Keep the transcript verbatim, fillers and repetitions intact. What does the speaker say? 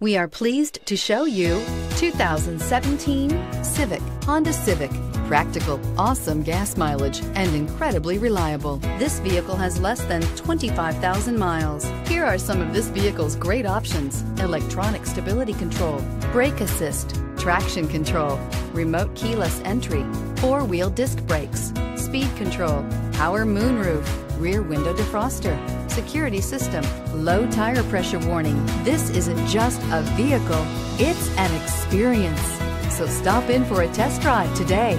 We are pleased to show you two thousand seventeen Civic, Honda Civic. Practical, awesome gas mileage, and incredibly reliable. This vehicle has less than twenty-five thousand miles. Here are some of this vehicle's great options: electronic stability control, brake assist, traction control, remote keyless entry, four-wheel disc brakes, speed control, power moonroof, rear window defroster, security system, low tire pressure warning. This isn't just a vehicle, it's an experience. So stop in for a test drive today.